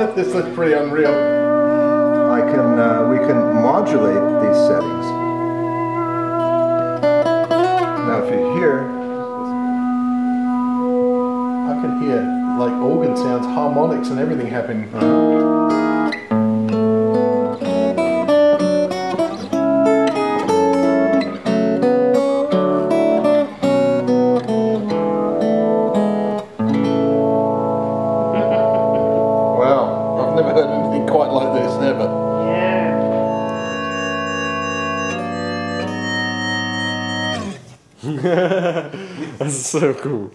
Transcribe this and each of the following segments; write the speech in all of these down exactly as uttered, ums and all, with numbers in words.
This looks pretty unreal. I can, uh, we can modulate these settings. Now if you hear, I can hear like organ sounds, harmonics and everything happening. Uh-huh. That's so cool.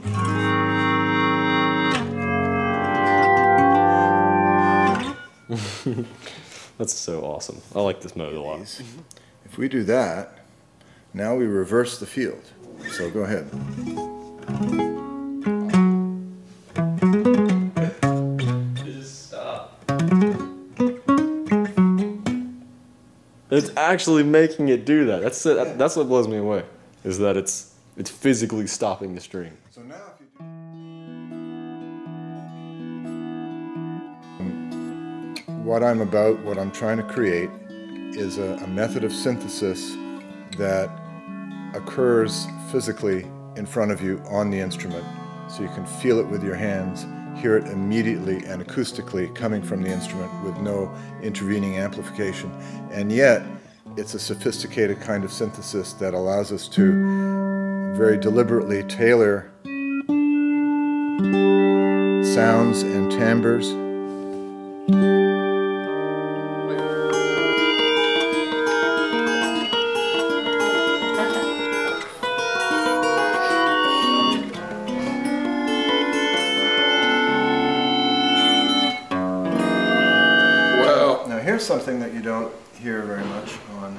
That's so awesome. I like this mode a lot. If we do that, now we reverse the field. So go ahead. Just stop. It's actually making it do that. That's it. That's what blows me away. Is that it's it's physically stopping the string. So now if you do what I'm about, what I'm trying to create is a, a method of synthesis that occurs physically in front of you on the instrument, so you can feel it with your hands, hear it immediately and acoustically coming from the instrument with no intervening amplification, and yet it's a sophisticated kind of synthesis that allows us to very deliberately tailor sounds and timbres. Well, now here's something that you don't hear very much on,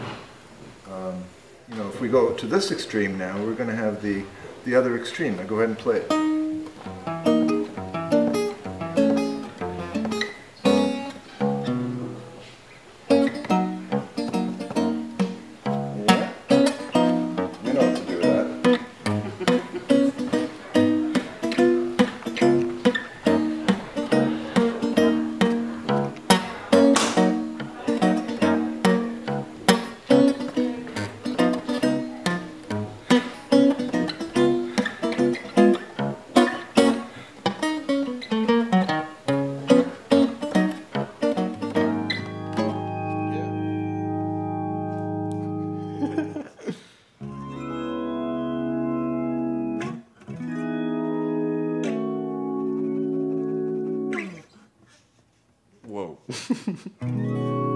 um, you know, if we go to this extreme now, we're going to have the, the other extreme. Now go ahead and play it. Yeah, we know how to do Whoa.